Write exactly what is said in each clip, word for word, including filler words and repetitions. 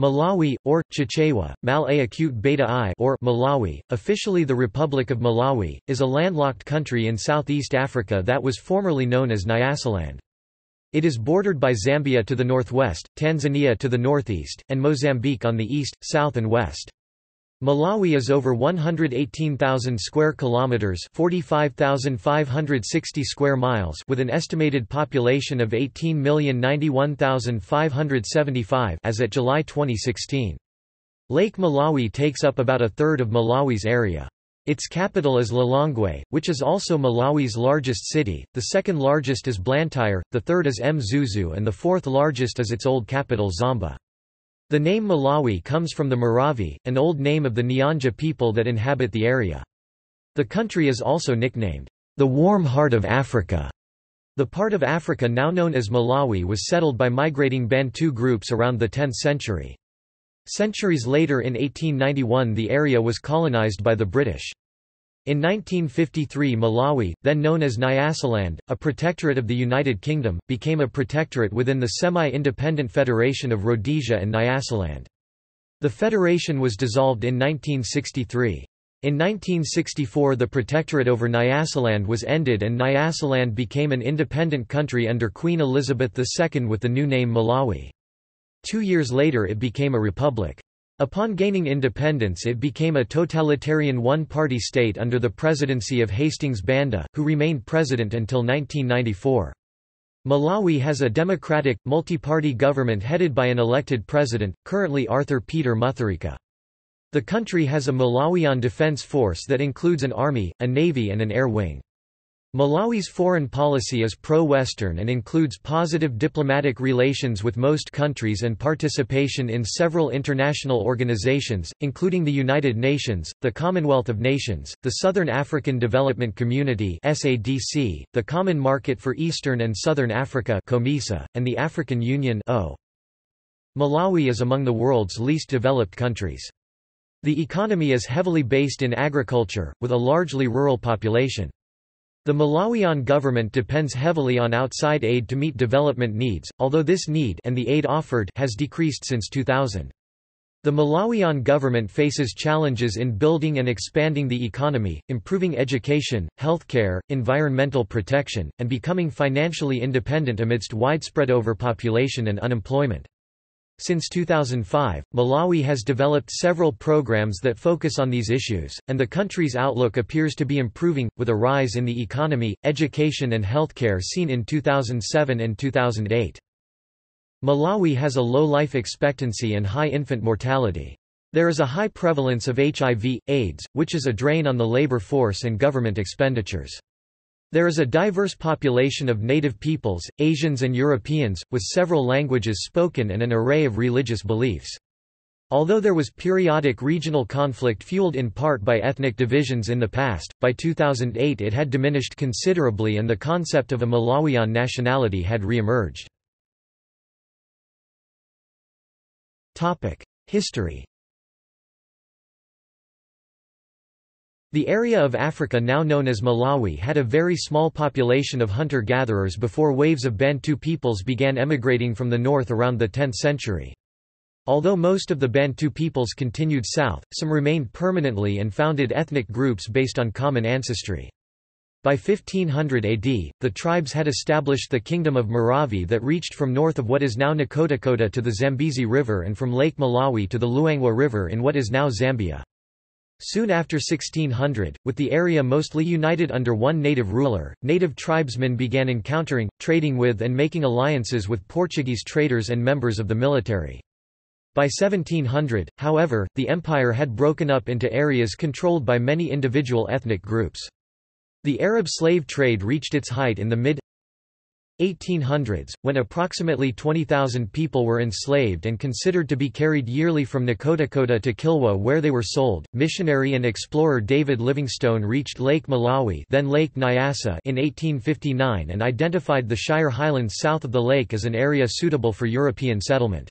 Malawi, or, Chichewa, Mal-A acute beta I or Malawi, officially the Republic of Malawi, is a landlocked country in Southeast Africa that was formerly known as Nyasaland. It is bordered by Zambia to the northwest, Tanzania to the northeast, and Mozambique on the east, south and west. Malawi is over one hundred eighteen thousand square kilometers, forty-five thousand five hundred sixty square miles, with an estimated population of eighteen million ninety-one thousand five hundred seventy-five as at July twenty sixteen. Lake Malawi takes up about a third of Malawi's area. Its capital is Lilongwe, which is also Malawi's largest city. The second largest is Blantyre, the third is Mzuzu, and the fourth largest is its old capital Zomba. The name Malawi comes from the Maravi, an old name of the Nyanja people that inhabit the area. The country is also nicknamed, the Warm Heart of Africa. The part of Africa now known as Malawi was settled by migrating Bantu groups around the tenth century. Centuries later in eighteen ninety-one the area was colonized by the British. In nineteen fifty-three Malawi, then known as Nyasaland, a protectorate of the United Kingdom, became a protectorate within the semi-independent Federation of Rhodesia and Nyasaland. The federation was dissolved in nineteen sixty-three. In nineteen sixty-four the protectorate over Nyasaland was ended and Nyasaland became an independent country under Queen Elizabeth the Second with the new name Malawi. Two years later it became a republic. Upon gaining independence it became a totalitarian one-party state under the presidency of Hastings Banda, who remained president until nineteen ninety-four. Malawi has a democratic, multi-party government headed by an elected president, currently Arthur Peter Mutharika. The country has a Malawian defense force that includes an army, a navy and an air wing. Malawi's foreign policy is pro-Western and includes positive diplomatic relations with most countries and participation in several international organizations, including the United Nations, the Commonwealth of Nations, the Southern African Development Community (S A D C), the Common Market for Eastern and Southern Africa (COMESA), and the African Union (O I C). Malawi is among the world's least developed countries. The economy is heavily based in agriculture, with a largely rural population. The Malawian government depends heavily on outside aid to meet development needs, although this need and the aid offered has decreased since two thousand. The Malawian government faces challenges in building and expanding the economy, improving education, healthcare, environmental protection, and becoming financially independent amidst widespread overpopulation and unemployment. Since two thousand five, Malawi has developed several programs that focus on these issues, and the country's outlook appears to be improving, with a rise in the economy, education and healthcare seen in two thousand seven and two thousand eight. Malawi has a low life expectancy and high infant mortality. There is a high prevalence of H I V, AIDS, which is a drain on the labor force and government expenditures. There is a diverse population of native peoples, Asians and Europeans, with several languages spoken and an array of religious beliefs. Although there was periodic regional conflict fueled in part by ethnic divisions in the past, by two thousand eight it had diminished considerably and the concept of a Malawian nationality had re-emerged. History. The area of Africa now known as Malawi had a very small population of hunter-gatherers before waves of Bantu peoples began emigrating from the north around the tenth century. Although most of the Bantu peoples continued south, some remained permanently and founded ethnic groups based on common ancestry. By fifteen hundred A D, the tribes had established the Kingdom of Maravi that reached from north of what is now Nkhotakota to the Zambezi River and from Lake Malawi to the Luangwa River in what is now Zambia. Soon after sixteen hundred, with the area mostly united under one native ruler, native tribesmen began encountering, trading with and making alliances with Portuguese traders and members of the military. By seventeen hundred, however, the empire had broken up into areas controlled by many individual ethnic groups. The Arab slave trade reached its height in the mid eighteen hundreds, when approximately twenty thousand people were enslaved and considered to be carried yearly from Nkhotakota to Kilwa where they were sold. Missionary and explorer David Livingstone reached Lake Malawi, then Lake Nyasa, in eighteen fifty-nine and identified the Shire Highlands south of the lake as an area suitable for European settlement.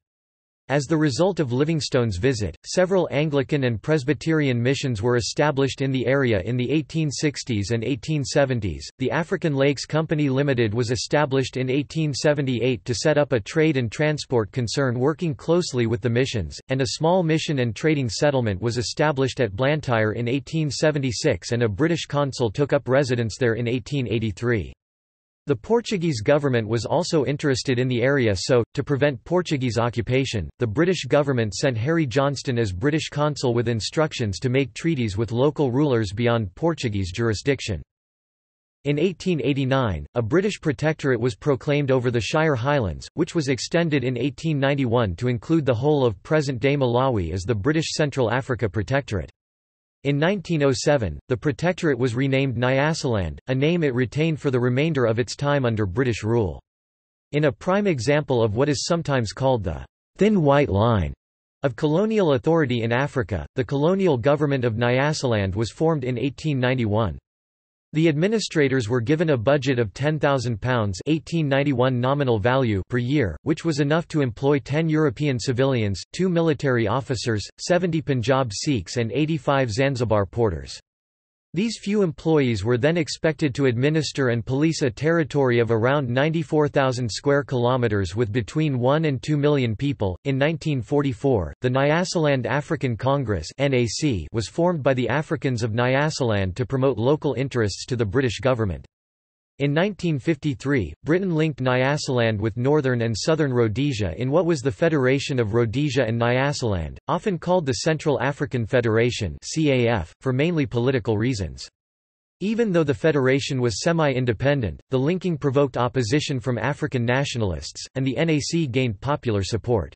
As the result of Livingstone's visit, several Anglican and Presbyterian missions were established in the area in the eighteen sixties and eighteen seventies. The African Lakes Company Limited was established in eighteen seventy-eight to set up a trade and transport concern working closely with the missions, and a small mission and trading settlement was established at Blantyre in eighteen seventy-six, and a British consul took up residence there in eighteen eighty-three. The Portuguese government was also interested in the area, so, to prevent Portuguese occupation, the British government sent Harry Johnston as British consul with instructions to make treaties with local rulers beyond Portuguese jurisdiction. In eighteen eighty-nine, a British protectorate was proclaimed over the Shire Highlands, which was extended in eighteen ninety-one to include the whole of present-day Malawi as the British Central Africa Protectorate. In nineteen oh seven, the protectorate was renamed Nyasaland, a name it retained for the remainder of its time under British rule. In a prime example of what is sometimes called the thin white line of colonial authority in Africa, the colonial government of Nyasaland was formed in eighteen ninety-one. The administrators were given a budget of ten thousand pounds eighteen ninety-one nominal value per year, which was enough to employ ten European civilians, two military officers, seventy Punjab Sikhs and eighty-five Zanzibar porters. These few employees were then expected to administer and police a territory of around ninety-four thousand square kilometers with between one and two million people. In nineteen forty-four, the Nyasaland African Congress (N A C) was formed by the Africans of Nyasaland to promote local interests to the British government. In nineteen fifty-three, Britain linked Nyasaland with northern and southern Rhodesia in what was the Federation of Rhodesia and Nyasaland, often called the Central African Federation (C A F), for mainly political reasons. Even though the federation was semi-independent, the linking provoked opposition from African nationalists, and the N A C gained popular support.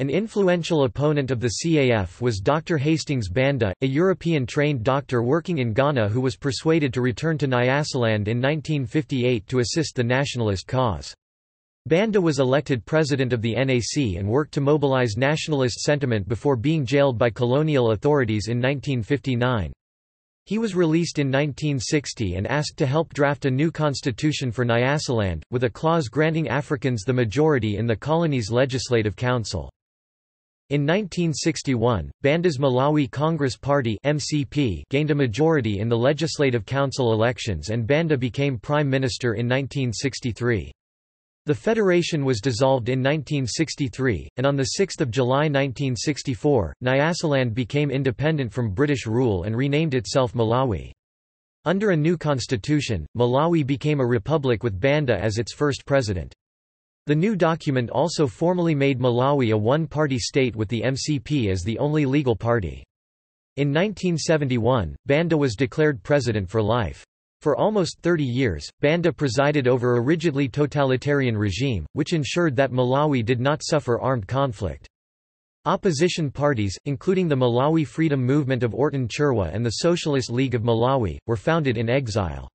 An influential opponent of the C A F was Doctor Hastings Banda, a European-trained doctor working in Ghana who was persuaded to return to Nyasaland in nineteen fifty-eight to assist the nationalist cause. Banda was elected president of the N A C and worked to mobilize nationalist sentiment before being jailed by colonial authorities in nineteen fifty-nine. He was released in nineteen sixty and asked to help draft a new constitution for Nyasaland, with a clause granting Africans the majority in the colony's legislative council. In nineteen sixty-one, Banda's Malawi Congress Party (M C P) gained a majority in the Legislative Council elections and Banda became Prime Minister in nineteen sixty-three. The federation was dissolved in nineteen sixty-three, and on the sixth of July nineteen sixty-four, Nyasaland became independent from British rule and renamed itself Malawi. Under a new constitution, Malawi became a republic with Banda as its first president. The new document also formally made Malawi a one-party state with the M C P as the only legal party. In nineteen seventy-one, Banda was declared president for life. For almost thirty years, Banda presided over a rigidly totalitarian regime, which ensured that Malawi did not suffer armed conflict. Opposition parties, including the Malawi Freedom Movement of Orton Chirwa and the Socialist League of Malawi, were founded in exile.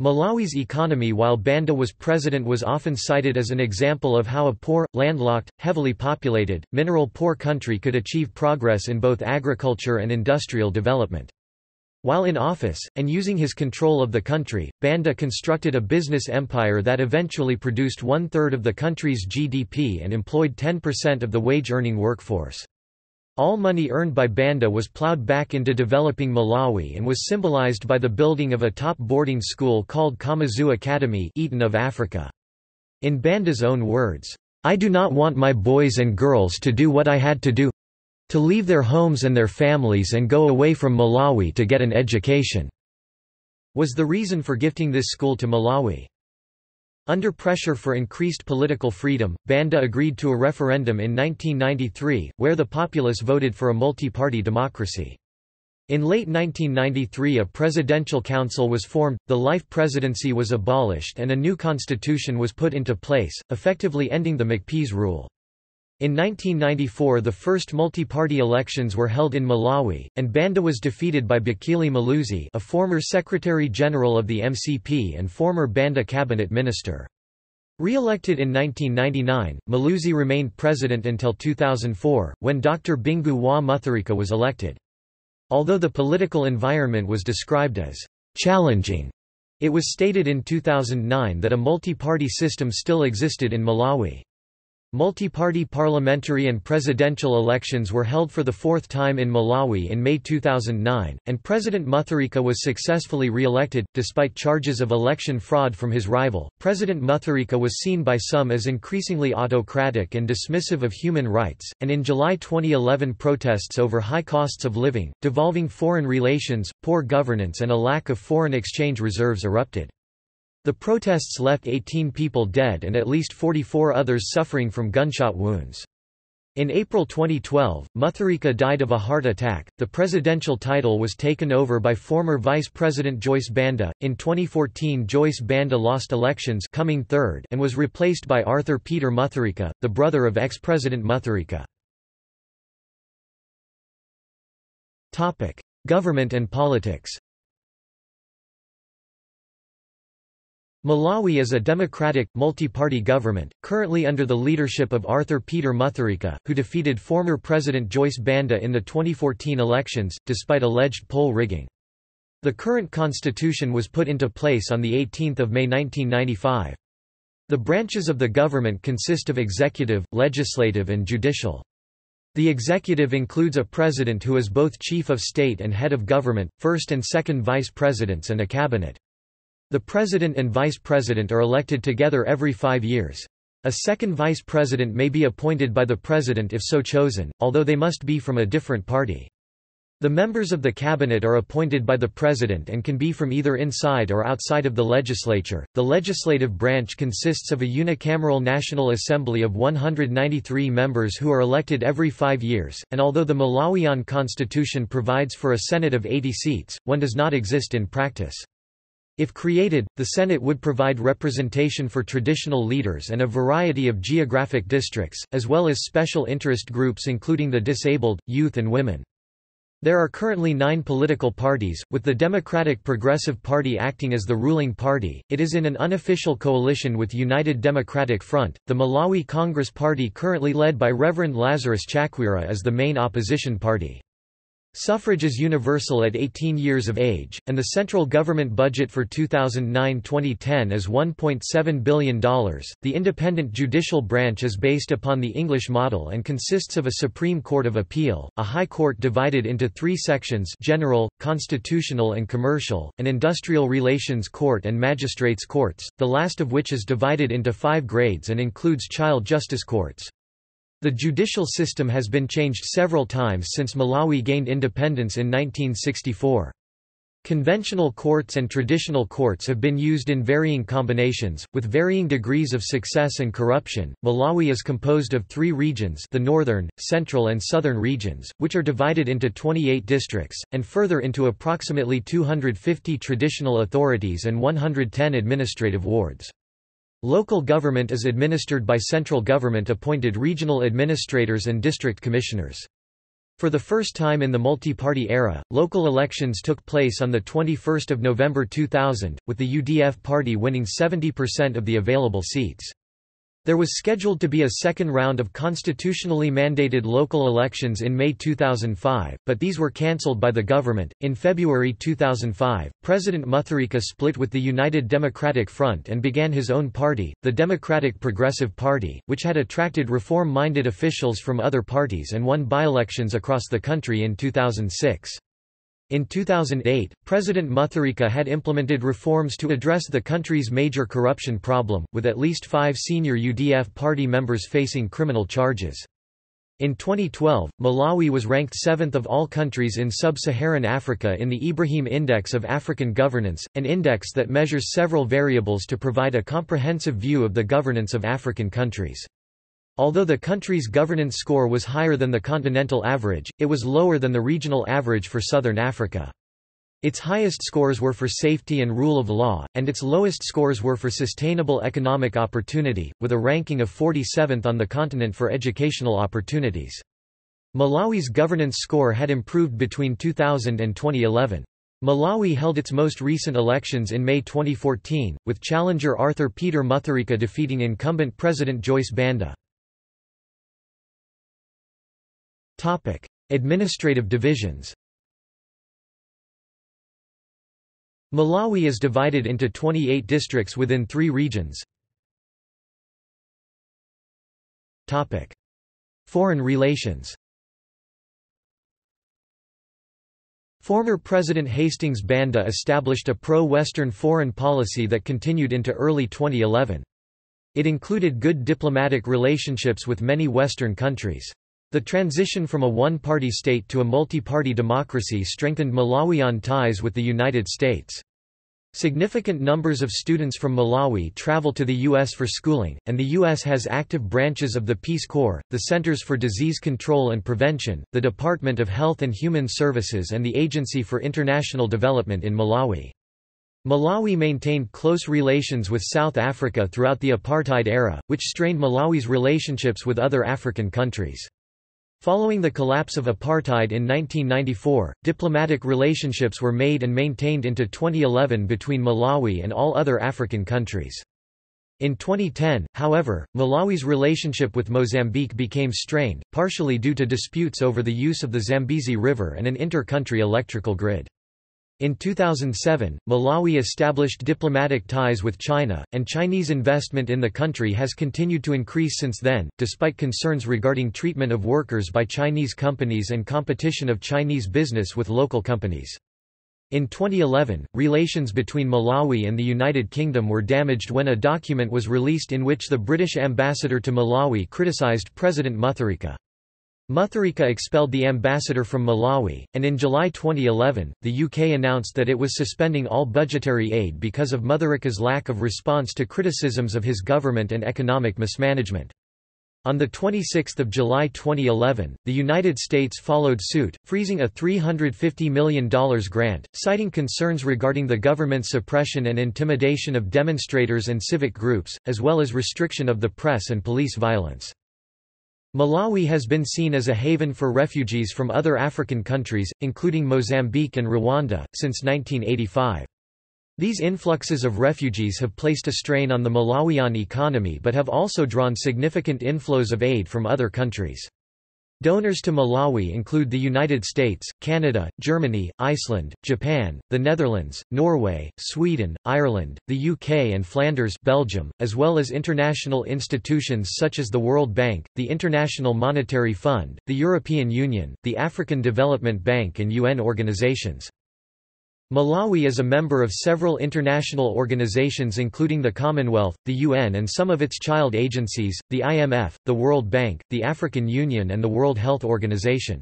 Malawi's economy while Banda was president was often cited as an example of how a poor, landlocked, heavily populated, mineral-poor country could achieve progress in both agriculture and industrial development. While in office, and using his control of the country, Banda constructed a business empire that eventually produced one-third of the country's G D P and employed ten percent of the wage-earning workforce. All money earned by Banda was ploughed back into developing Malawi and was symbolized by the building of a top boarding school called Kamazu Academy, Eton of Africa. In Banda's own words, "I do not want my boys and girls to do what I had to do, to leave their homes and their families and go away from Malawi to get an education," was the reason for gifting this school to Malawi. Under pressure for increased political freedom, Banda agreed to a referendum in nineteen ninety-three, where the populace voted for a multi-party democracy. In late nineteen ninety-three, a presidential council was formed, the life presidency was abolished and a new constitution was put into place, effectively ending the MacP's rule. In nineteen ninety-four, the first multi-party elections were held in Malawi, and Banda was defeated by Bakili Muluzi, a former Secretary-General of the M C P and former Banda cabinet minister. Re-elected in nineteen ninety-nine, Muluzi remained president until two thousand four, when Doctor Bingu Wa Mutharika was elected. Although the political environment was described as challenging, it was stated in two thousand nine that a multi-party system still existed in Malawi. Multi-party parliamentary and presidential elections were held for the fourth time in Malawi in May two thousand nine, and President Mutharika was successfully re-elected, despite charges of election fraud from his rival. President Mutharika was seen by some as increasingly autocratic and dismissive of human rights, and in July twenty eleven protests over high costs of living, devolving foreign relations, poor governance and a lack of foreign exchange reserves erupted. The protests left eighteen people dead and at least forty-four others suffering from gunshot wounds. In April twenty twelve, Mutharika died of a heart attack. The presidential title was taken over by former Vice President Joyce Banda. In twenty fourteen, Joyce Banda lost elections, coming third, and was replaced by Arthur Peter Mutharika, the brother of ex-president Mutharika. Topic: Government and politics. Malawi is a democratic, multi-party government, currently under the leadership of Arthur Peter Mutharika, who defeated former President Joyce Banda in the twenty fourteen elections, despite alleged poll rigging. The current constitution was put into place on eighteenth of May nineteen ninety-five. The branches of the government consist of executive, legislative and judicial. The executive includes a president who is both chief of state and head of government, first and second vice presidents and a cabinet. The president and vice president are elected together every five years. A second vice president may be appointed by the president if so chosen, although they must be from a different party. The members of the cabinet are appointed by the president and can be from either inside or outside of the legislature. The legislative branch consists of a unicameral National Assembly of one hundred ninety-three members who are elected every five years, and although the Malawian constitution provides for a Senate of eighty seats, one does not exist in practice. If created, the Senate would provide representation for traditional leaders and a variety of geographic districts, as well as special interest groups including the disabled, youth and women. There are currently nine political parties, with the Democratic Progressive Party acting as the ruling party. It is in an unofficial coalition with United Democratic Front. The Malawi Congress Party, currently led by Reverend Lazarus Chakwera, is the main opposition party. Suffrage is universal at eighteen years of age, and the central government budget for two thousand nine to two thousand ten is one point seven billion dollars. The independent judicial branch is based upon the English model and consists of a Supreme Court of Appeal, a High Court divided into three sections: General, Constitutional and Commercial, an Industrial Relations Court and Magistrates' Courts, the last of which is divided into five grades and includes Child Justice Courts. The judicial system has been changed several times since Malawi gained independence in nineteen sixty-four. Conventional courts and traditional courts have been used in varying combinations, with varying degrees of success and corruption. Malawi is composed of three regions: the northern, central, and southern regions, which are divided into twenty-eight districts, and further into approximately two hundred fifty traditional authorities and one hundred ten administrative wards. Local government is administered by central government-appointed regional administrators and district commissioners. For the first time in the multi-party era, local elections took place on the twenty-first of November two thousand, with the U D F party winning seventy percent of the available seats. There was scheduled to be a second round of constitutionally mandated local elections in May two thousand five, but these were cancelled by the government. In February two thousand five, President Mutharika split with the United Democratic Front and began his own party, the Democratic Progressive Party, which had attracted reform-minded officials from other parties and won by-elections across the country in two thousand six. In two thousand eight, President Mutharika had implemented reforms to address the country's major corruption problem, with at least five senior U D F party members facing criminal charges. In twenty twelve, Malawi was ranked seventh of all countries in sub-Saharan Africa in the Ibrahim Index of African Governance, an index that measures several variables to provide a comprehensive view of the governance of African countries. Although the country's governance score was higher than the continental average, it was lower than the regional average for southern Africa. Its highest scores were for safety and rule of law, and its lowest scores were for sustainable economic opportunity, with a ranking of forty-seventh on the continent for educational opportunities. Malawi's governance score had improved between two thousand and twenty eleven. Malawi held its most recent elections in May twenty fourteen, with challenger Arthur Peter Mutharika defeating incumbent President Joyce Banda. Topic: Administrative divisions. Malawi is divided into twenty-eight districts within three regions. Topic: Foreign relations. Former President Hastings Banda established a pro-Western foreign policy that continued into early twenty eleven. It included good diplomatic relationships with many Western countries. The transition from a one-party state to a multi-party democracy strengthened Malawian ties with the United States. Significant numbers of students from Malawi travel to the U S for schooling, and the U S has active branches of the Peace Corps, the Centers for Disease Control and Prevention, the Department of Health and Human Services, and the Agency for International Development in Malawi. Malawi maintained close relations with South Africa throughout the apartheid era, which strained Malawi's relationships with other African countries. Following the collapse of apartheid in nineteen ninety-four, diplomatic relationships were made and maintained into twenty eleven between Malawi and all other African countries. In twenty ten, however, Malawi's relationship with Mozambique became strained, partially due to disputes over the use of the Zambezi River and an inter-country electrical grid. In two thousand seven, Malawi established diplomatic ties with China, and Chinese investment in the country has continued to increase since then, despite concerns regarding treatment of workers by Chinese companies and competition of Chinese business with local companies. In twenty eleven, relations between Malawi and the United Kingdom were damaged when a document was released in which the British ambassador to Malawi criticised President Mutharika. Mutharika expelled the ambassador from Malawi, and in July twenty eleven, the U K announced that it was suspending all budgetary aid because of Mutharika's lack of response to criticisms of his government and economic mismanagement. On the twenty-sixth of July twenty eleven, the United States followed suit, freezing a three hundred fifty million dollars grant, citing concerns regarding the government's suppression and intimidation of demonstrators and civic groups, as well as restriction of the press and police violence. Malawi has been seen as a haven for refugees from other African countries, including Mozambique and Rwanda, since nineteen eighty-five. These influxes of refugees have placed a strain on the Malawian economy but have also drawn significant inflows of aid from other countries. Donors to Malawi include the United States, Canada, Germany, Iceland, Japan, the Netherlands, Norway, Sweden, Ireland, the U K and Flanders, Belgium, as well as international institutions such as the World Bank, the International Monetary Fund, the European Union, the African Development Bank and U N organizations. Malawi is a member of several international organizations including the Commonwealth, the U N and some of its child agencies, the I M F, the World Bank, the African Union and the World Health Organization.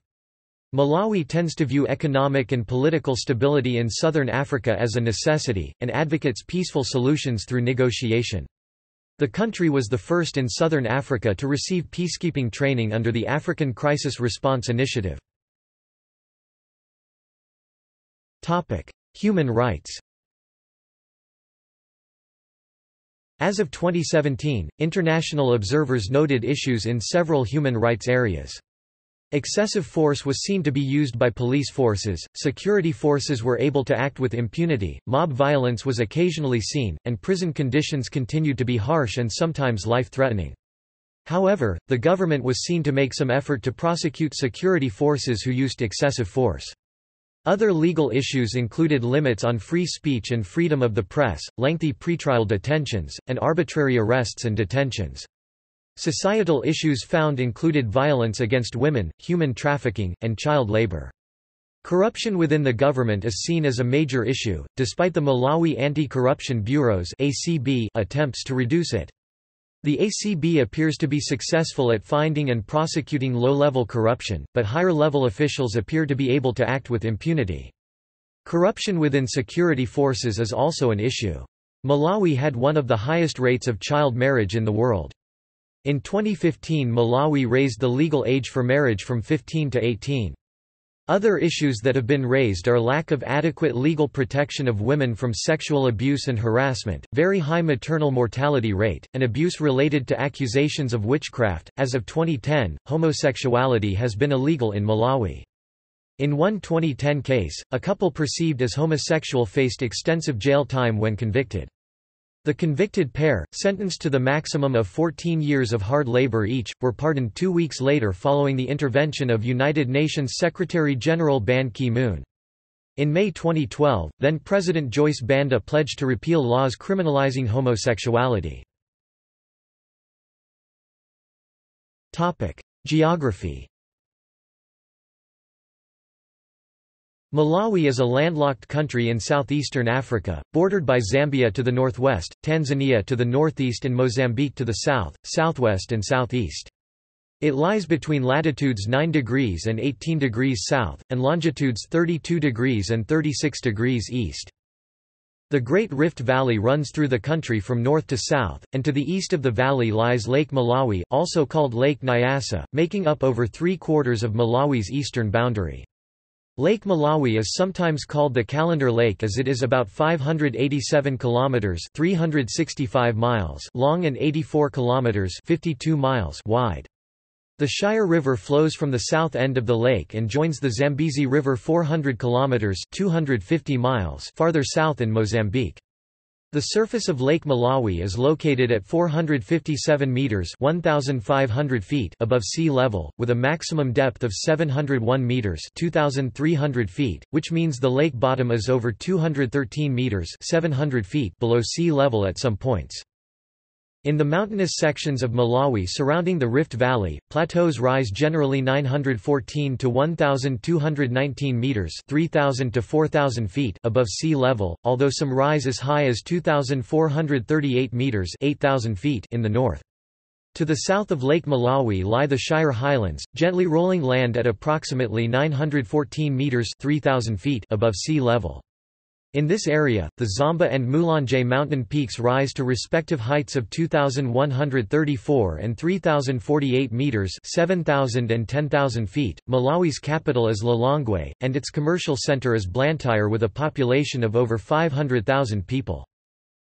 Malawi tends to view economic and political stability in southern Africa as a necessity, and advocates peaceful solutions through negotiation. The country was the first in southern Africa to receive peacekeeping training under the African Crisis Response Initiative. Human rights. As of twenty seventeen, international observers noted issues in several human rights areas. Excessive force was seen to be used by police forces, security forces were able to act with impunity, mob violence was occasionally seen, and prison conditions continued to be harsh and sometimes life-threatening. However, the government was seen to make some effort to prosecute security forces who used excessive force. Other legal issues included limits on free speech and freedom of the press, lengthy pretrial detentions, and arbitrary arrests and detentions. Societal issues found included violence against women, human trafficking, and child labor. Corruption within the government is seen as a major issue, despite the Malawi Anti-Corruption Bureau's (A C B) attempts to reduce it. The A C B appears to be successful at finding and prosecuting low-level corruption, but higher-level officials appear to be able to act with impunity. Corruption within security forces is also an issue. Malawi had one of the highest rates of child marriage in the world. In twenty fifteen, Malawi raised the legal age for marriage from fifteen to eighteen. Other issues that have been raised are lack of adequate legal protection of women from sexual abuse and harassment, very high maternal mortality rate, and abuse related to accusations of witchcraft. As of twenty ten, homosexuality has been illegal in Malawi. In one twenty ten case, a couple perceived as homosexual faced extensive jail time when convicted. The convicted pair, sentenced to the maximum of fourteen years of hard labor each, were pardoned two weeks later following the intervention of United Nations Secretary-General Ban Ki-moon. In May twenty twelve, then-President Joyce Banda pledged to repeal laws criminalizing homosexuality. Topic: Geography. Malawi is a landlocked country in southeastern Africa, bordered by Zambia to the northwest, Tanzania to the northeast and Mozambique to the south, southwest and southeast. It lies between latitudes nine degrees and eighteen degrees south, and longitudes thirty-two degrees and thirty-six degrees east. The Great Rift Valley runs through the country from north to south, and to the east of the valley lies Lake Malawi, also called Lake Nyasa, making up over three-quarters of Malawi's eastern boundary. Lake Malawi is sometimes called the Calendar Lake as it is about five hundred eighty-seven kilometers (three hundred sixty-five miles) long and eighty-four kilometers (fifty-two miles) wide. The Shire River flows from the south end of the lake and joins the Zambezi River four hundred kilometers (two hundred fifty miles) farther south in Mozambique. The surface of Lake Malawi is located at four hundred fifty-seven meters (one thousand five hundred feet) above sea level, with a maximum depth of seven hundred one meters (two thousand three hundred feet), which means the lake bottom is over two hundred thirteen meters (seven hundred feet) below sea level at some points. In the mountainous sections of Malawi surrounding the Rift Valley, plateaus rise generally nine hundred fourteen to one thousand two hundred nineteen meters (three thousand to four thousand feet) above sea level, although some rise as high as two thousand four hundred thirty-eight meters (eight thousand feet) in the north. To the south of Lake Malawi lie the Shire Highlands, gently rolling land at approximately nine hundred fourteen meters (three thousand feet) above sea level. In this area, the Zomba and Mulanje mountain peaks rise to respective heights of two thousand one hundred thirty-four and three thousand forty-eight meters (seven thousand and ten thousand feet). Malawi's capital is Lilongwe, and its commercial center is Blantyre with a population of over five hundred thousand people.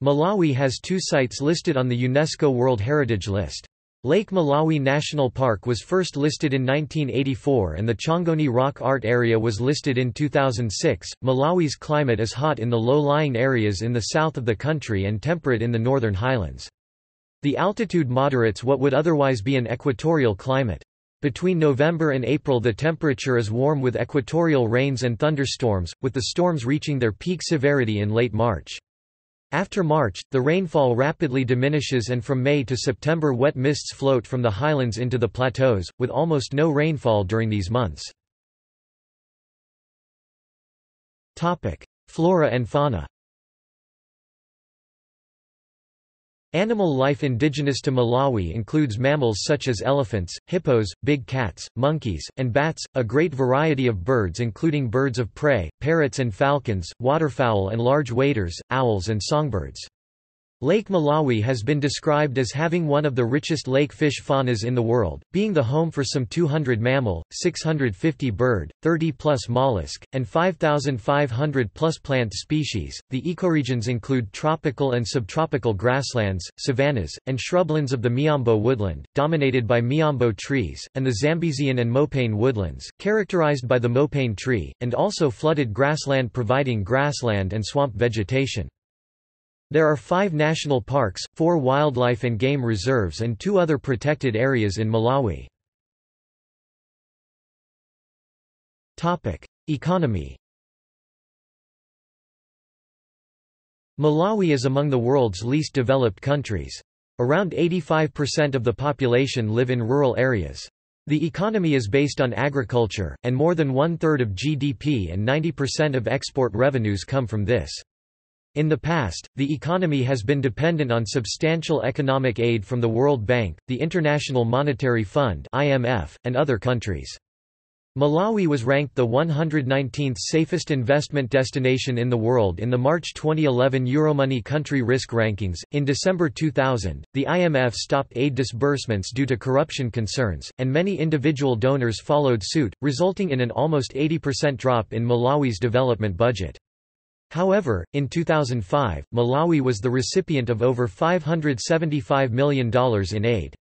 Malawi has two sites listed on the UNESCO World Heritage List. Lake Malawi National Park was first listed in nineteen eighty-four and the Chongoni Rock Art Area was listed in two thousand six. Malawi's climate is hot in the low-lying areas in the south of the country and temperate in the northern highlands. The altitude moderates what would otherwise be an equatorial climate. Between November and April the temperature is warm with equatorial rains and thunderstorms, with the storms reaching their peak severity in late March. After March, the rainfall rapidly diminishes and from May to September wet mists float from the highlands into the plateaus, with almost no rainfall during these months. Flora and fauna. Animal life indigenous to Malawi includes mammals such as elephants, hippos, big cats, monkeys, and bats, a great variety of birds including birds of prey, parrots and falcons, waterfowl and large waders, owls and songbirds. Lake Malawi has been described as having one of the richest lake fish faunas in the world, being the home for some two hundred mammal, six hundred fifty bird, thirty plus mollusk, and five thousand five hundred plus plant species. The ecoregions include tropical and subtropical grasslands, savannas, and shrublands of the Miombo woodland, dominated by Miombo trees, and the Zambezian and Mopane woodlands, characterized by the Mopane tree, and also flooded grassland providing grassland and swamp vegetation. There are five national parks, four wildlife and game reserves and two other protected areas in Malawi. Economy. Malawi is among the world's least developed countries. Around eighty-five percent of the population live in rural areas. The economy is based on agriculture, and more than one-third of G D P and ninety percent of export revenues come from this. In the past, the economy has been dependent on substantial economic aid from the World Bank, the International Monetary Fund (I M F), and other countries. Malawi was ranked the one hundred nineteenth safest investment destination in the world in the March twenty eleven Euromoney Country Risk Rankings. In December two thousand, the I M F stopped aid disbursements due to corruption concerns, and many individual donors followed suit, resulting in an almost eighty percent drop in Malawi's development budget. However, in two thousand five, Malawi was the recipient of over five hundred seventy-five million dollars in aid.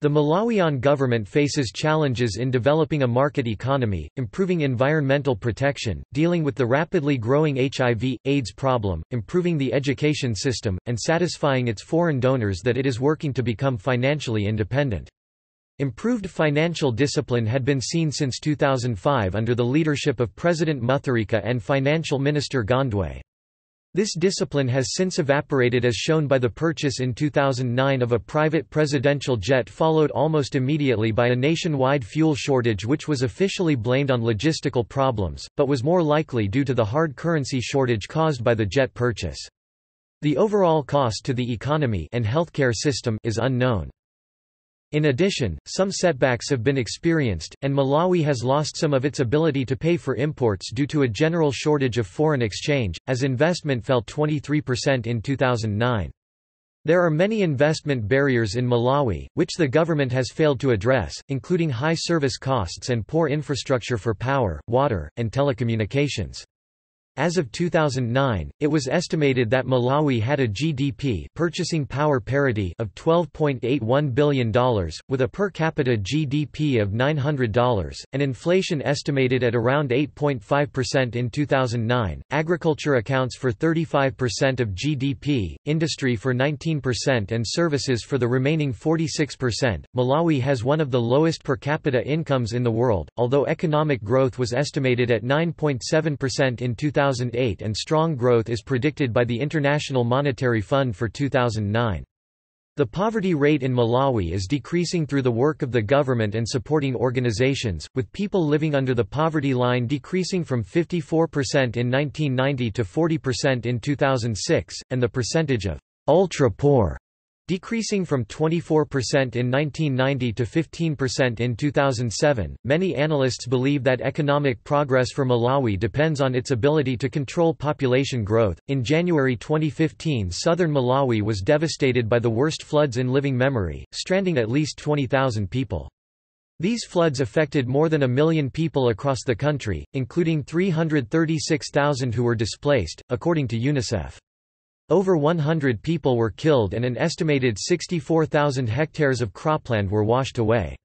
The Malawian government faces challenges in developing a market economy, improving environmental protection, dealing with the rapidly growing H I V AIDS problem, improving the education system, and satisfying its foreign donors that it is working to become financially independent. Improved financial discipline had been seen since two thousand five under the leadership of President Mutharika and Financial Minister Gondwe. This discipline has since evaporated, as shown by the purchase in two thousand nine of a private presidential jet, followed almost immediately by a nationwide fuel shortage which was officially blamed on logistical problems, but was more likely due to the hard currency shortage caused by the jet purchase. The overall cost to the economy and healthcare system is unknown. In addition, some setbacks have been experienced, and Malawi has lost some of its ability to pay for imports due to a general shortage of foreign exchange, as investment fell twenty-three percent in two thousand nine. There are many investment barriers in Malawi, which the government has failed to address, including high service costs and poor infrastructure for power, water, and telecommunications. As of two thousand nine, it was estimated that Malawi had a G D P purchasing power parity of twelve point eight one billion dollars, with a per capita G D P of nine hundred dollars, and inflation estimated at around eight point five percent in two thousand nine. Agriculture accounts for thirty-five percent of G D P, industry for nineteen percent, and services for the remaining forty-six percent. Malawi has one of the lowest per capita incomes in the world, although economic growth was estimated at nine point seven percent in two thousand eight and strong growth is predicted by the International Monetary Fund for two thousand nine. The poverty rate in Malawi is decreasing through the work of the government and supporting organizations, with people living under the poverty line decreasing from fifty-four percent in nineteen ninety to forty percent in two thousand six, and the percentage of ultra-poor decreasing from twenty-four percent in nineteen ninety to fifteen percent in two thousand seven. Many analysts believe that economic progress for Malawi depends on its ability to control population growth. In January twenty fifteen, southern Malawi was devastated by the worst floods in living memory, stranding at least twenty thousand people. These floods affected more than a million people across the country, including three hundred thirty-six thousand who were displaced, according to UNICEF. Over one hundred people were killed and an estimated sixty-four thousand hectares of cropland were washed away.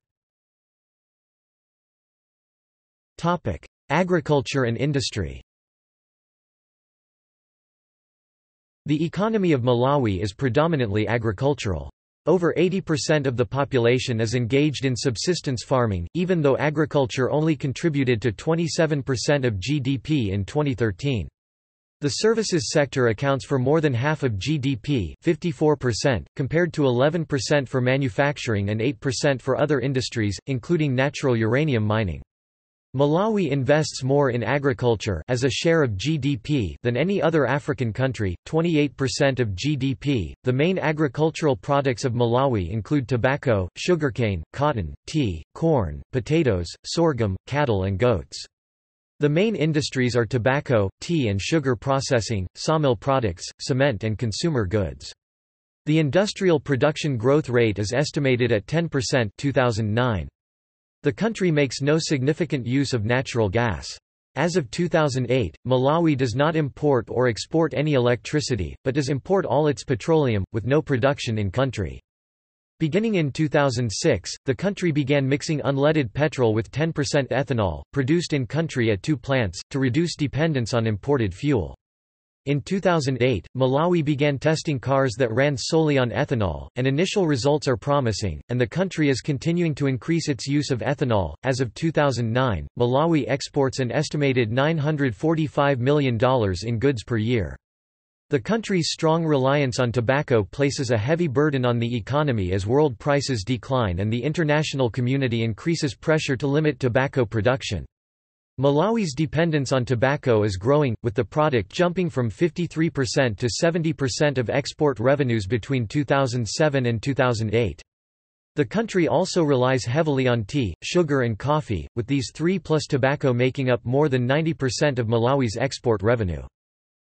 Topic: Agriculture and industry. The economy of Malawi is predominantly agricultural. Over eighty percent of the population is engaged in subsistence farming, even though agriculture only contributed to twenty-seven percent of G D P in twenty thirteen. The services sector accounts for more than half of G D P, fifty-four percent, compared to eleven percent for manufacturing and eight percent for other industries, including natural uranium mining. Malawi invests more in agriculture as a share of G D P than any other African country, twenty-eight percent of G D P. The main agricultural products of Malawi include tobacco, sugarcane, cotton, tea, corn, potatoes, sorghum, cattle and goats. The main industries are tobacco, tea and sugar processing, sawmill products, cement and consumer goods. The industrial production growth rate is estimated at ten percent two thousand nine. The country makes no significant use of natural gas. As of two thousand eight, Malawi does not import or export any electricity, but does import all its petroleum, with no production in country. Beginning in two thousand six, the country began mixing unleaded petrol with ten percent ethanol, produced in country at two plants, to reduce dependence on imported fuel. In two thousand eight, Malawi began testing cars that ran solely on ethanol, and initial results are promising, and the country is continuing to increase its use of ethanol. As of two thousand nine, Malawi exports an estimated nine hundred forty-five million dollars in goods per year. The country's strong reliance on tobacco places a heavy burden on the economy as world prices decline and the international community increases pressure to limit tobacco production. Malawi's dependence on tobacco is growing, with the product jumping from fifty-three percent to seventy percent of export revenues between two thousand seven and two thousand eight. The country also relies heavily on tea, sugar and coffee, with these three plus tobacco making up more than ninety percent of Malawi's export revenue.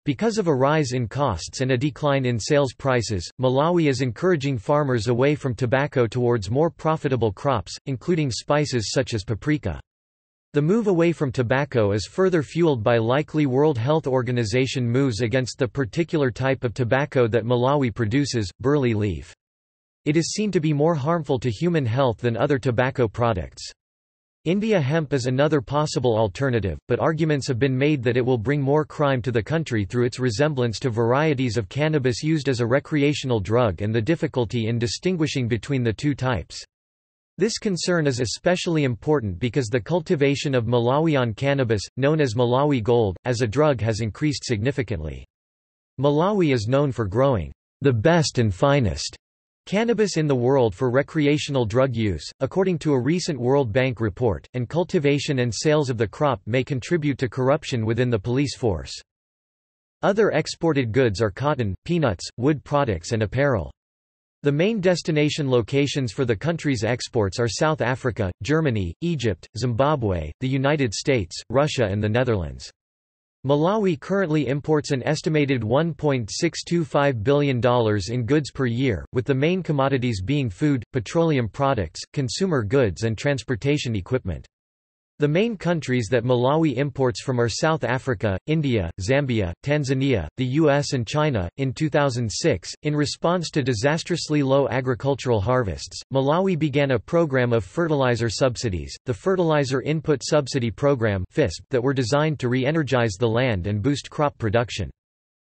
Because of a rise in costs and a decline in sales prices, Malawi is encouraging farmers away from tobacco towards more profitable crops, including spices such as paprika. The move away from tobacco is further fueled by likely World Health Organization moves against the particular type of tobacco that Malawi produces, burley leaf. It is seen to be more harmful to human health than other tobacco products. India hemp is another possible alternative, but arguments have been made that it will bring more crime to the country through its resemblance to varieties of cannabis used as a recreational drug and the difficulty in distinguishing between the two types. This concern is especially important because the cultivation of Malawian cannabis, known as Malawi gold, as a drug has increased significantly. Malawi is known for growing the best and finest cannabis in the world for recreational drug use, according to a recent World Bank report, and cultivation and sales of the crop may contribute to corruption within the police force. Other exported goods are cotton, peanuts, wood products and apparel. The main destination locations for the country's exports are South Africa, Germany, Egypt, Zimbabwe, the United States, Russia and the Netherlands. Malawi currently imports an estimated one point six two five billion dollars in goods per year, with the main commodities being food, petroleum products, consumer goods and transportation equipment. The main countries that Malawi imports from are South Africa, India, Zambia, Tanzania, the U S and China. In two thousand six, in response to disastrously low agricultural harvests, Malawi began a program of fertilizer subsidies, the Fertilizer Input Subsidy Program (F I S P), that were designed to re-energize the land and boost crop production.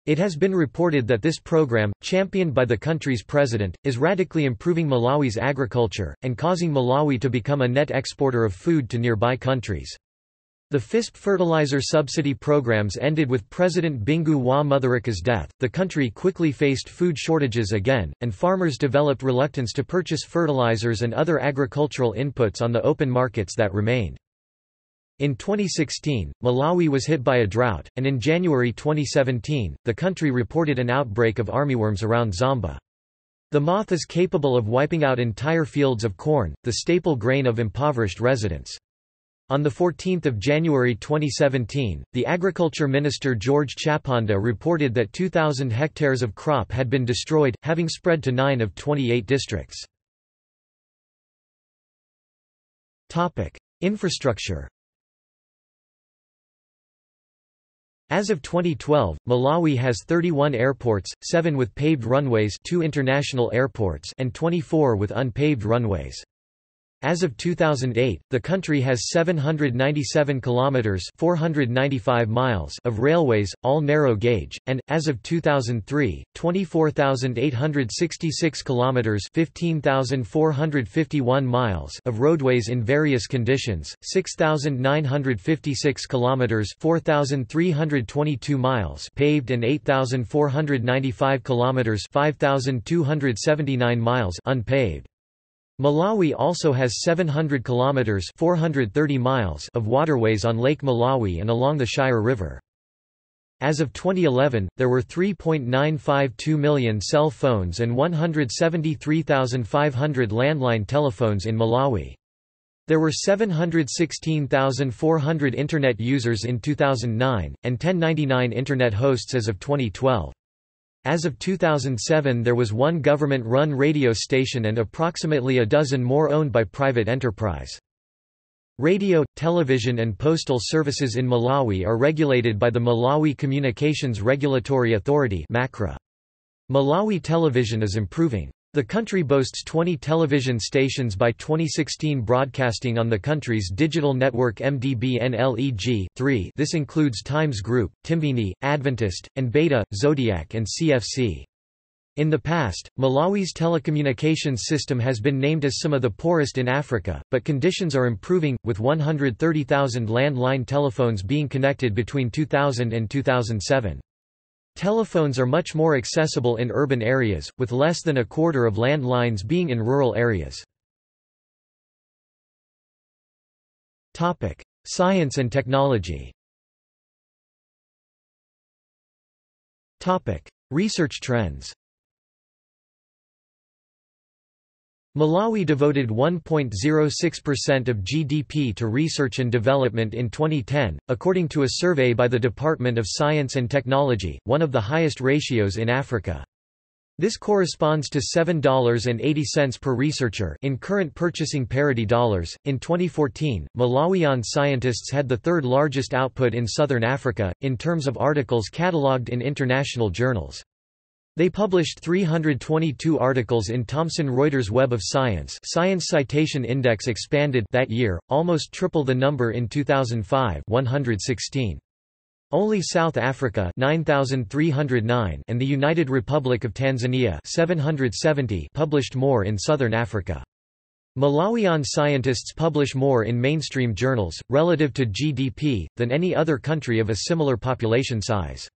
It has been reported that this program, championed by the country's president, is radically improving Malawi's agriculture, and causing Malawi to become a net exporter of food to nearby countries. The F I S P fertilizer subsidy programs ended with President Bingu Wa Mutharika's death. The country quickly faced food shortages again, and farmers developed reluctance to purchase fertilizers and other agricultural inputs on the open markets that remained. In twenty sixteen, Malawi was hit by a drought, and in January twenty seventeen, the country reported an outbreak of armyworms around Zomba. The moth is capable of wiping out entire fields of corn, the staple grain of impoverished residents. On fourteenth of January twenty seventeen, the Agriculture Minister George Chapanda reported that two thousand hectares of crop had been destroyed, having spread to nine of twenty-eight districts. Infrastructure. As of twenty twelve, Malawi has thirty-one airports, seven with paved runways, two international airports, and twenty-four with unpaved runways. As of two thousand eight, the country has seven hundred ninety-seven kilometers (four hundred ninety-five miles) of railways, all narrow gauge, and as of two thousand three, twenty-four thousand eight hundred sixty-six kilometers (fifteen thousand four hundred fifty-one miles) of roadways in various conditions, six thousand nine hundred fifty-six kilometers (four thousand three hundred twenty-two miles) paved and eight thousand four hundred ninety-five kilometers (five thousand two hundred seventy-nine miles) unpaved. Malawi also has seven hundred kilometers (four hundred thirty miles) of waterways on Lake Malawi and along the Shire River. As of twenty eleven, there were three point nine five two million cell phones and one hundred seventy-three thousand five hundred landline telephones in Malawi. There were seven hundred sixteen thousand four hundred internet users in two thousand nine and one thousand ninety-nine internet hosts as of twenty twelve. As of two thousand seven, there was one government-run radio station and approximately a dozen more owned by private enterprise. Radio, television and postal services in Malawi are regulated by the Malawi Communications Regulatory Authority (MACRA). Malawi television is improving. The country boasts twenty television stations by twenty sixteen, broadcasting on the country's digital network M D B N L E G three. This includes Times Group, Timbini, Adventist, and Beta, Zodiac and C F C. In the past, Malawi's telecommunications system has been named as some of the poorest in Africa, but conditions are improving, with one hundred thirty thousand landline telephones being connected between two thousand and two thousand seven. Telephones are much more accessible in urban areas, with less than a quarter of landlines being in rural areas. Topic: Science and technology. Topic: Research trends. Malawi devoted one point zero six percent of G D P to research and development in twenty ten, according to a survey by the Department of Science and Technology, one of the highest ratios in Africa. This corresponds to seven dollars and eighty cents per researcher in current purchasing parity dollars. In twenty fourteen, Malawian scientists had the third largest output in southern Africa, in terms of articles catalogued in international journals. They published three hundred twenty-two articles in Thomson Reuters' Web of Science Science Citation Index expanded that year, almost triple the number in two thousand five, one hundred sixteen. Only South Africa nine thousand three hundred nine and the United Republic of Tanzania seven hundred seventy published more in Southern Africa. Malawian scientists publish more in mainstream journals, relative to G D P, than any other country of a similar population size.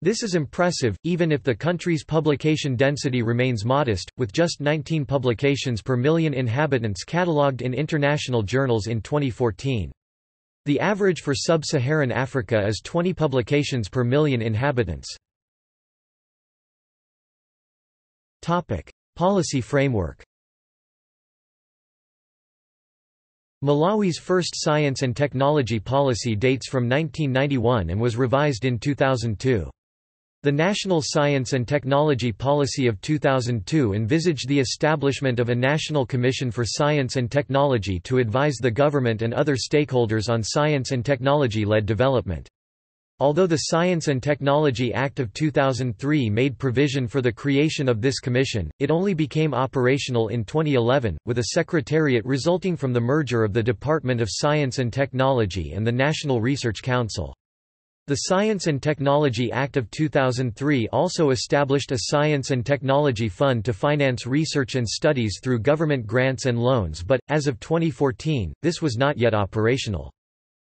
This is impressive, even if the country's publication density remains modest, with just nineteen publications per million inhabitants catalogued in international journals in twenty fourteen. The average for sub-Saharan Africa is twenty publications per million inhabitants. Topic: Policy framework. Malawi's first science and technology policy dates from nineteen ninety-one and was revised in two thousand two. The National Science and Technology Policy of two thousand two envisaged the establishment of a National Commission for Science and Technology to advise the government and other stakeholders on science and technology-led development. Although the Science and Technology Act of two thousand three made provision for the creation of this commission, it only became operational in twenty eleven, with a secretariat resulting from the merger of the Department of Science and Technology and the National Research Council. The Science and Technology Act of two thousand three also established a Science and Technology Fund to finance research and studies through government grants and loans, but, as of twenty fourteen, this was not yet operational.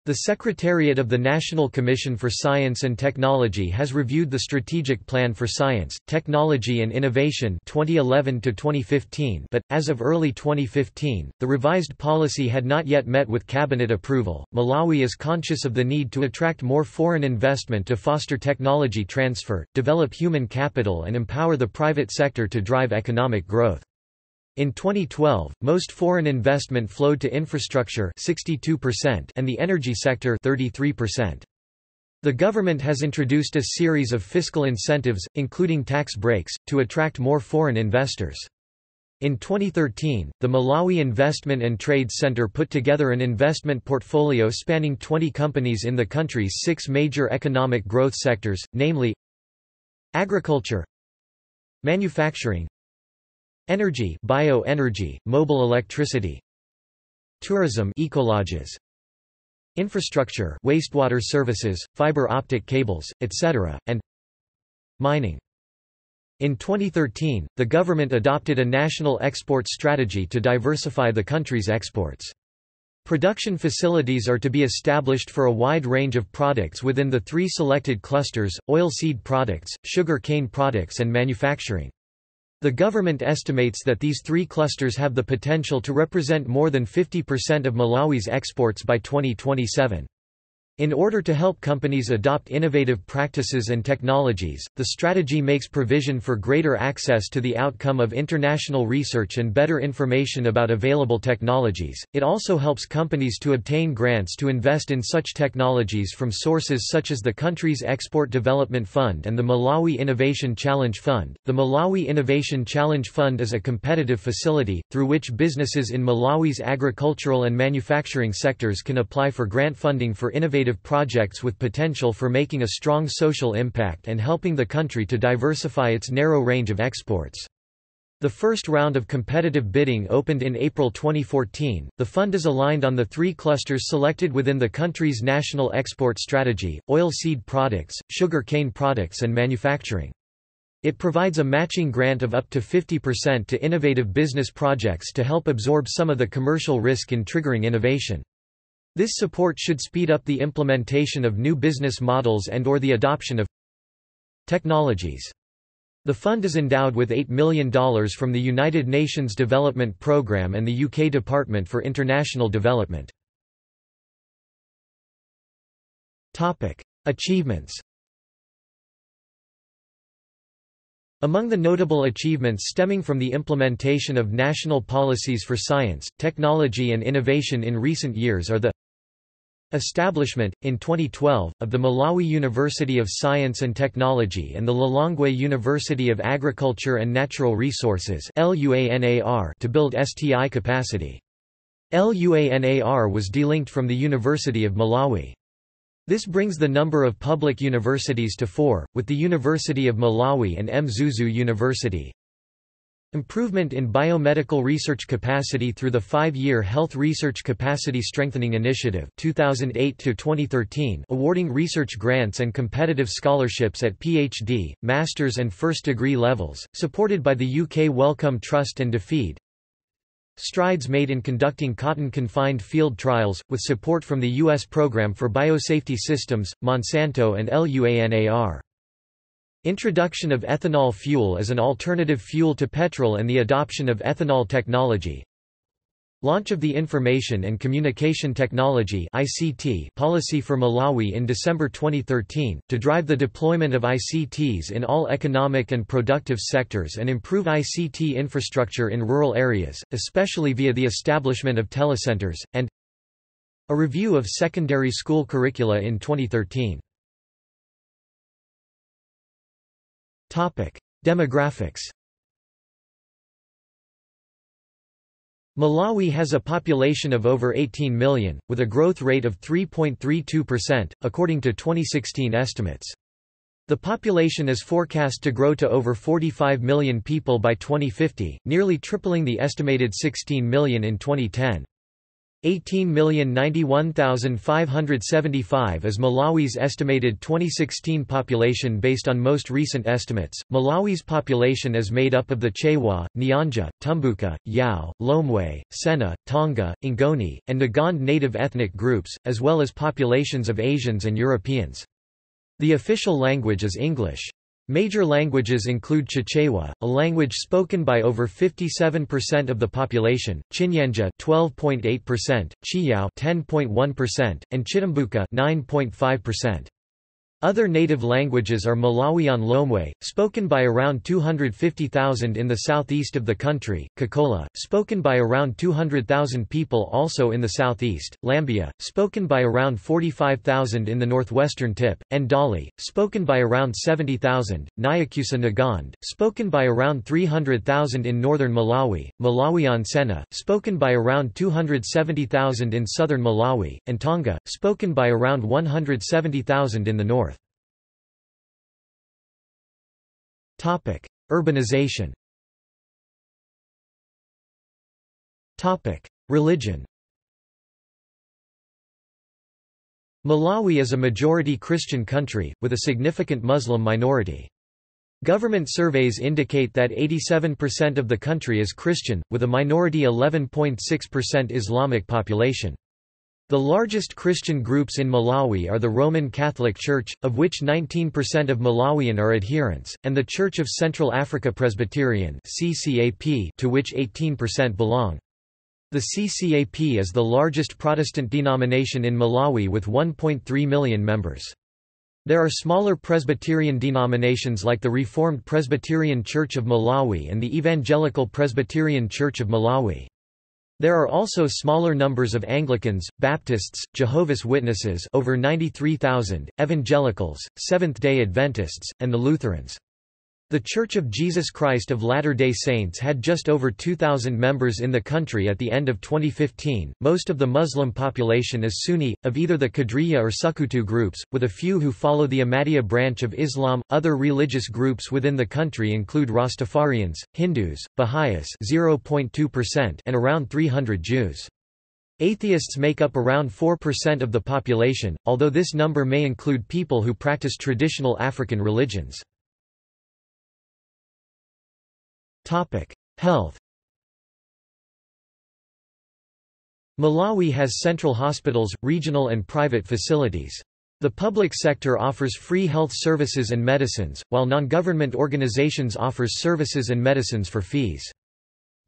The Secretariat of the National Commission for Science and Technology has reviewed the Strategic Plan for Science, Technology and Innovation twenty eleven to twenty fifteen, but, as of early twenty fifteen, the revised policy had not yet met with Cabinet approval. Malawi is conscious of the need to attract more foreign investment to foster technology transfer, develop human capital, and empower the private sector to drive economic growth. In twenty twelve, most foreign investment flowed to infrastructure sixty-two percent and the energy sector thirty-three percent. The government has introduced a series of fiscal incentives, including tax breaks, to attract more foreign investors. In twenty thirteen, the Malawi Investment and Trade Center put together an investment portfolio spanning twenty companies in the country's six major economic growth sectors, namely agriculture, manufacturing, energy, bioenergy, mobile electricity, tourism, ecologies, infrastructure, wastewater services, fiber optic cables, et cetera, and mining. In twenty thirteen, the government adopted a national export strategy to diversify the country's exports. Production facilities are to be established for a wide range of products within the three selected clusters: oilseed products, sugar cane products, and manufacturing. The government estimates that these three clusters have the potential to represent more than fifty percent of Malawi's exports by twenty twenty-seven. In order to help companies adopt innovative practices and technologies, the strategy makes provision for greater access to the outcome of international research and better information about available technologies. It also helps companies to obtain grants to invest in such technologies from sources such as the country's Export Development Fund and the Malawi Innovation Challenge Fund. The Malawi Innovation Challenge Fund is a competitive facility, through which businesses in Malawi's agricultural and manufacturing sectors can apply for grant funding for innovative projects with potential for making a strong social impact and helping the country to diversify its narrow range of exports. The first round of competitive bidding opened in April twenty fourteen. The fund is aligned on the three clusters selected within the country's national export strategy: oilseed products, sugar cane products, and manufacturing. It provides a matching grant of up to fifty percent to innovative business projects to help absorb some of the commercial risk in triggering innovation. This support should speed up the implementation of new business models and/or the adoption of technologies. The fund is endowed with eight million dollars from the United Nations Development Programme and the U K Department for International Development. Topic: Achievements. Among the notable achievements stemming from the implementation of national policies for science, technology and innovation in recent years are the establishment, in twenty twelve, of the Malawi University of Science and Technology and the Lilongwe University of Agriculture and Natural Resources to build S T I capacity. L U A N A R was delinked from the University of Malawi. This brings the number of public universities to four, with the University of Malawi and Mzuzu University. Improvement in biomedical research capacity through the five-year Health Research Capacity Strengthening Initiative two thousand eight to twenty thirteen, awarding research grants and competitive scholarships at P H D, master's and first-degree levels, supported by the U K Wellcome Trust and DFID. Strides made in conducting cotton-confined field trials, with support from the U S Program for Biosafety Systems, Monsanto and L U A N A R. Introduction of ethanol fuel as an alternative fuel to petrol and the adoption of ethanol technology. Launch of the Information and Communication Technology (I C T) policy for Malawi in December twenty thirteen, to drive the deployment of I C Ts in all economic and productive sectors and improve I C T infrastructure in rural areas, especially via the establishment of telecenters, and a review of secondary school curricula in twenty thirteen. Demographics. Malawi has a population of over eighteen million, with a growth rate of three point three two percent, according to twenty sixteen estimates. The population is forecast to grow to over forty-five million people by twenty fifty, nearly tripling the estimated sixteen million in twenty ten. eighteen million ninety-one thousand five hundred seventy-five is Malawi's estimated twenty sixteen population based on most recent estimates. Malawi's population is made up of the Chewa, Nyanja, Tumbuka, Yao, Lomwe, Sena, Tonga, Ngoni, and Nagand native ethnic groups, as well as populations of Asians and Europeans. The official language is English. Major languages include Chichewa, a language spoken by over fifty-seven percent of the population, Chinyanja twelve point eight percent, Chiyao ten point one percent, and Chitumbuka nine point five percent. Other native languages are Malawian Lomwe, spoken by around two hundred fifty thousand in the southeast of the country, Kakola, spoken by around two hundred thousand people also in the southeast, Lambia, spoken by around forty-five thousand in the northwestern tip, Ndali, spoken by around seventy thousand, Nyakusa Nagand, spoken by around three hundred thousand in northern Malawi, Malawian Sena, spoken by around two hundred seventy thousand in southern Malawi, and Tonga, spoken by around one hundred seventy thousand in the north. Topic: Urbanization. Topic: Religion. Malawi is a majority Christian country with a significant Muslim minority. Government surveys indicate that eighty-seven percent of the country is Christian, with a minority eleven point six percent Islamic population. The largest Christian groups in Malawi are the Roman Catholic Church, of which nineteen percent of Malawian are adherents, and the Church of Central Africa Presbyterian (C C A P), to which eighteen percent belong. The C C A P is the largest Protestant denomination in Malawi with one point three million members. There are smaller Presbyterian denominations like the Reformed Presbyterian Church of Malawi and the Evangelical Presbyterian Church of Malawi. There are also smaller numbers of Anglicans, Baptists, Jehovah's Witnesses over ninety-three thousand, Evangelicals, Seventh-day Adventists, and the Lutherans. The Church of Jesus Christ of Latter-day Saints had just over two thousand members in the country at the end of twenty fifteen. Most of the Muslim population is Sunni, of either the Qadriya or Sukutu groups, with a few who follow the Ahmadiyya branch of Islam. Other religious groups within the country include Rastafarians, Hindus, Baha'is (zero point two percent) and around three hundred Jews. Atheists make up around four percent of the population, although this number may include people who practice traditional African religions. Topic: Health. Malawi has central hospitals, regional and private facilities. The public sector offers free health services and medicines, while non-government organizations offers services and medicines for fees.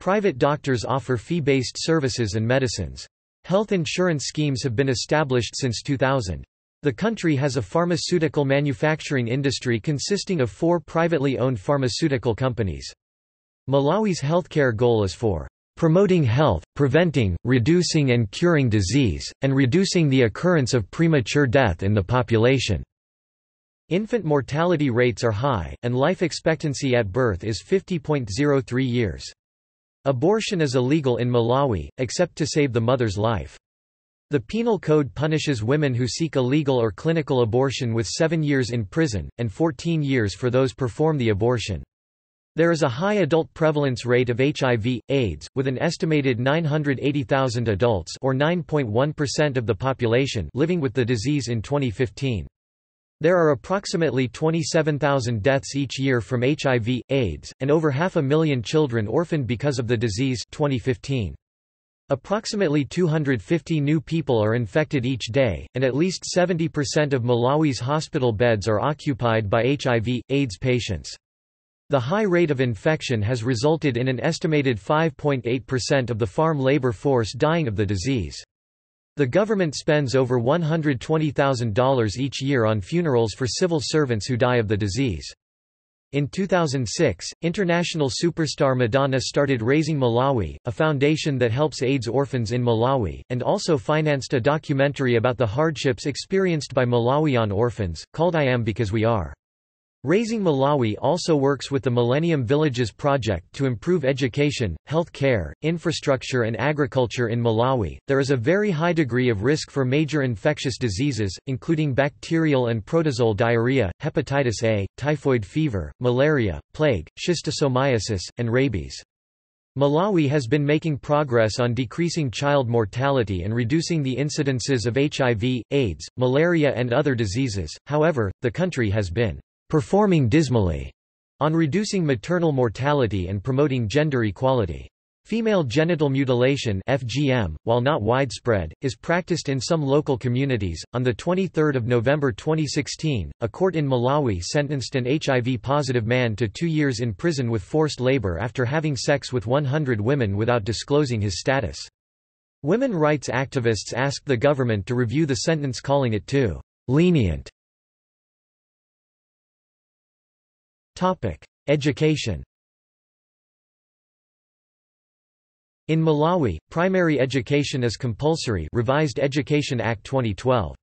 Private doctors offer fee-based services and medicines. Health insurance schemes have been established since two thousand. The country has a pharmaceutical manufacturing industry consisting of four privately owned pharmaceutical companies. Malawi's healthcare goal is for promoting health, preventing, reducing and curing disease, and reducing the occurrence of premature death in the population. Infant mortality rates are high, and life expectancy at birth is fifty point zero three years. Abortion is illegal in Malawi, except to save the mother's life. The penal code punishes women who seek illegal or clinical abortion with seven years in prison, and fourteen years for those perform the abortion. There is a high adult prevalence rate of H I V/AIDS, with an estimated nine hundred eighty thousand adults or nine point one percent of the population living with the disease in twenty fifteen. There are approximately twenty-seven thousand deaths each year from H I V/AIDS, and over half a million children orphaned because of the disease. twenty fifteen. Approximately two hundred fifty new people are infected each day, and at least seventy percent of Malawi's hospital beds are occupied by H I V/AIDS patients. The high rate of infection has resulted in an estimated five point eight percent of the farm labor force dying of the disease. The government spends over one hundred twenty thousand dollars each year on funerals for civil servants who die of the disease. In two thousand six, international superstar Madonna started Raising Malawi, a foundation that helps AIDS orphans in Malawi, and also financed a documentary about the hardships experienced by Malawian orphans, called I Am Because We Are. Raising Malawi also works with the Millennium Villages Project to improve education, health care, infrastructure, and agriculture in Malawi. There is a very high degree of risk for major infectious diseases, including bacterial and protozoal diarrhea, hepatitis A, typhoid fever, malaria, plague, schistosomiasis, and rabies. Malawi has been making progress on decreasing child mortality and reducing the incidences of H I V, AIDS, malaria, and other diseases. However, the country has been performing dismally on reducing maternal mortality and promoting gender equality. Female genital mutilation (F G M), while not widespread, is practiced in some local communities. On the twenty-third of November twenty sixteen, a court in Malawi sentenced an H I V-positive man to two years in prison with forced labor after having sex with one hundred women without disclosing his status. Women rights activists asked the government to review the sentence, calling it too lenient. Topic: Education. In Malawi, primary education is compulsory, revised Education Act twenty twelve.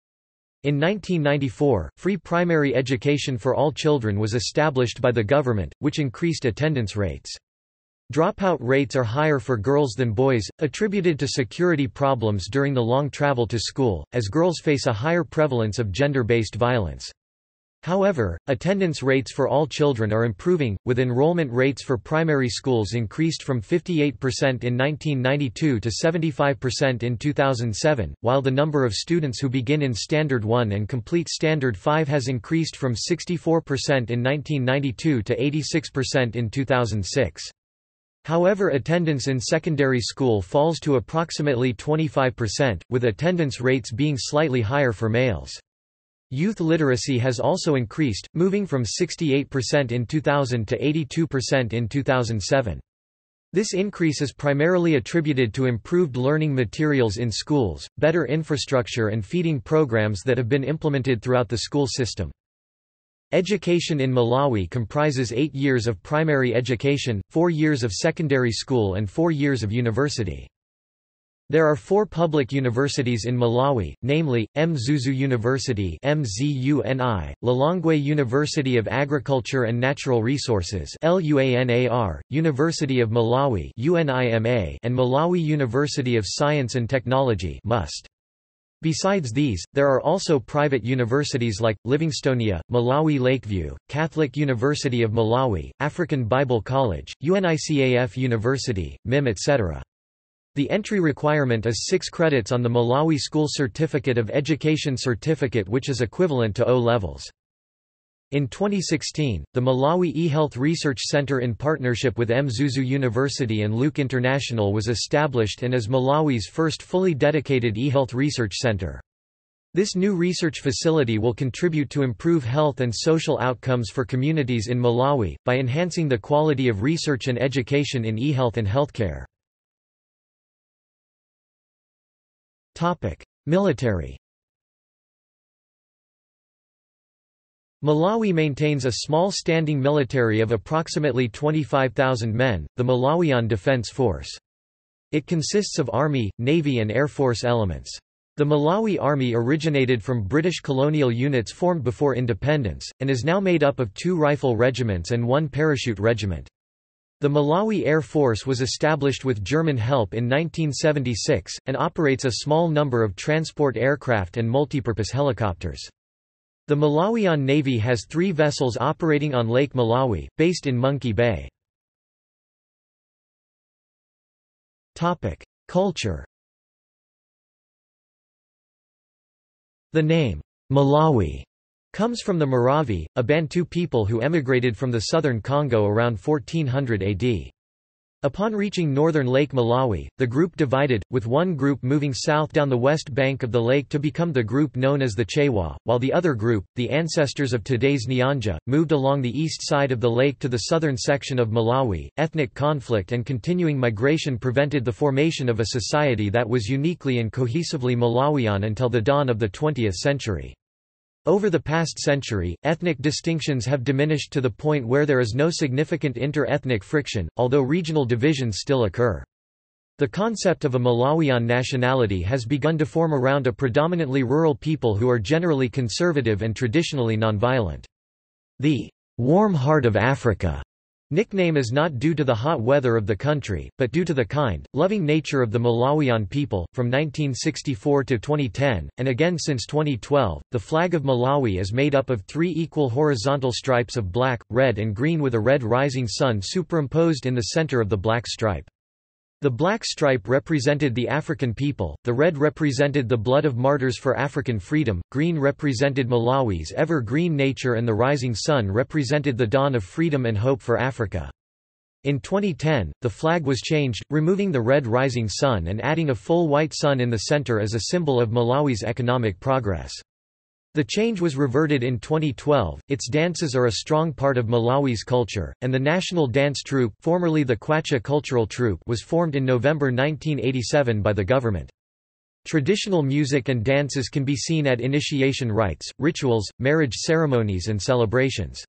In nineteen ninety-four, free primary education for all children was established by the government, which increased attendance rates. Dropout rates are higher for girls than boys, attributed to security problems during the long travel to school, as girls face a higher prevalence of gender-based violence. However, attendance rates for all children are improving, with enrollment rates for primary schools increased from fifty-eight percent in nineteen ninety-two to seventy-five percent in two thousand seven, while the number of students who begin in Standard one and complete Standard five has increased from sixty-four percent in nineteen ninety-two to eighty-six percent in two thousand six. However, attendance in secondary school falls to approximately twenty-five percent, with attendance rates being slightly higher for males. Youth literacy has also increased, moving from sixty-eight percent in two thousand to eighty-two percent in two thousand seven. This increase is primarily attributed to improved learning materials in schools, better infrastructure, and feeding programs that have been implemented throughout the school system. Education in Malawi comprises eight years of primary education, four years of secondary school, and four years of university. There are four public universities in Malawi, namely, Mzuzu University (M Z U N I), Lilongwe University of Agriculture and Natural Resources (L U A N A R), University of Malawi (U N I M A), and Malawi University of Science and Technology (M U S T). Besides these, there are also private universities like Livingstonia, Malawi Lakeview, Catholic University of Malawi, African Bible College, U N I C A F University, M I M, et cetera. The entry requirement is six credits on the Malawi School Certificate of Education certificate, which is equivalent to O levels. In twenty sixteen, the Malawi eHealth Research Center, in partnership with Mzuzu University and Luke International, was established and is Malawi's first fully dedicated eHealth Research Center. This new research facility will contribute to improve health and social outcomes for communities in Malawi, by enhancing the quality of research and education in eHealth and healthcare. Military. Malawi maintains a small standing military of approximately twenty-five thousand men, the Malawian Defence Force. It consists of Army, Navy and Air Force elements. The Malawi Army originated from British colonial units formed before independence, and is now made up of two rifle regiments and one parachute regiment. The Malawi Air Force was established with German help in nineteen seventy-six, and operates a small number of transport aircraft and multipurpose helicopters. The Malawian Navy has three vessels operating on Lake Malawi, based in Monkey Bay. Culture. The name, Malawi, comes from the Maravi, a Bantu people who emigrated from the southern Congo around fourteen hundred A D. Upon reaching northern Lake Malawi, the group divided, with one group moving south down the west bank of the lake to become the group known as the Chewa, while the other group, the ancestors of today's Nyanja, moved along the east side of the lake to the southern section of Malawi. Ethnic conflict and continuing migration prevented the formation of a society that was uniquely and cohesively Malawian until the dawn of the twentieth century. Over the past century, ethnic distinctions have diminished to the point where there is no significant inter-ethnic friction, although regional divisions still occur. The concept of a Malawian nationality has begun to form around a predominantly rural people who are generally conservative and traditionally nonviolent. The "warm heart of Africa" nickname is not due to the hot weather of the country, but due to the kind, loving nature of the Malawian people. From nineteen sixty-four to twenty ten, and again since twenty twelve, the flag of Malawi is made up of three equal horizontal stripes of black, red, and green, with a red rising sun superimposed in the center of the black stripe. The black stripe represented the African people, the red represented the blood of martyrs for African freedom, green represented Malawi's ever-green nature, and the rising sun represented the dawn of freedom and hope for Africa. In twenty ten, the flag was changed, removing the red rising sun and adding a full white sun in the center as a symbol of Malawi's economic progress. The change was reverted in twenty twelve. Its dances are a strong part of Malawi's culture, and the National Dance Troupe, formerly the Kwacha Cultural Troupe, was formed in November nineteen eighty-seven by the government. Traditional music and dances can be seen at initiation rites, rituals, marriage ceremonies, and celebrations.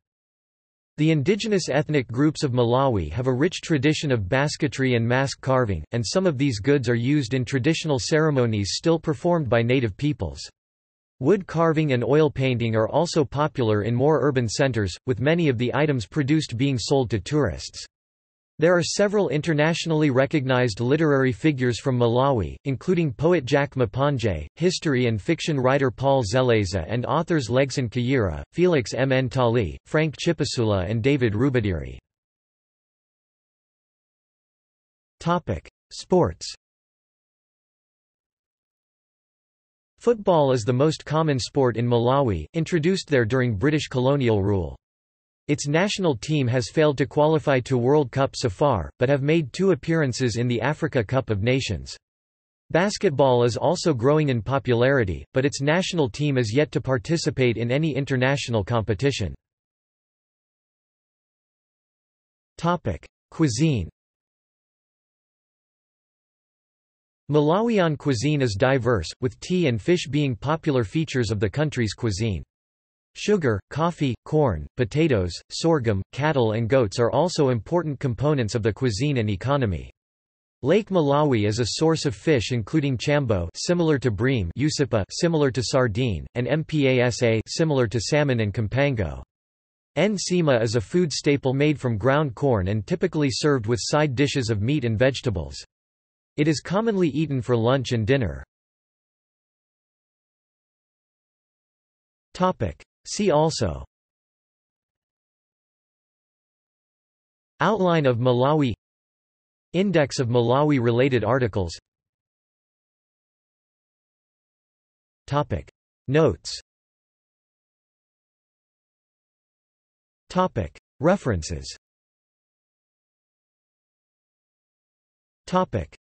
The indigenous ethnic groups of Malawi have a rich tradition of basketry and mask carving, and some of these goods are used in traditional ceremonies still performed by native peoples. Wood carving and oil painting are also popular in more urban centers, with many of the items produced being sold to tourists. There are several internationally recognized literary figures from Malawi, including poet Jack Mapanje, history and fiction writer Paul Zeleza, and authors Legson Kayira, Felix M. Ntali, Frank Chipasula, and David Rubidiri. Sports. Football is the most common sport in Malawi, introduced there during British colonial rule. Its national team has failed to qualify to World Cup so far, but have made two appearances in the Africa Cup of Nations. Basketball is also growing in popularity, but its national team is yet to participate in any international competition. Topic: Cuisine. Malawian cuisine is diverse, with tea and fish being popular features of the country's cuisine. Sugar, coffee, corn, potatoes, sorghum, cattle and goats are also important components of the cuisine and economy. Lake Malawi is a source of fish including chambo, similar to bream, usipa, similar to sardine, and mpasa, similar to salmon and compango. Nsema is a food staple made from ground corn and typically served with side dishes of meat and vegetables. It is commonly eaten for lunch and dinner. See also: Outline of Malawi, Index of Malawi-related articles. Notes. References.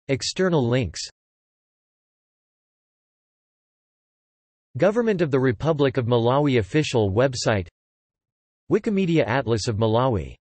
External links. Government of the Republic of Malawi official website. Wikimedia Atlas of Malawi.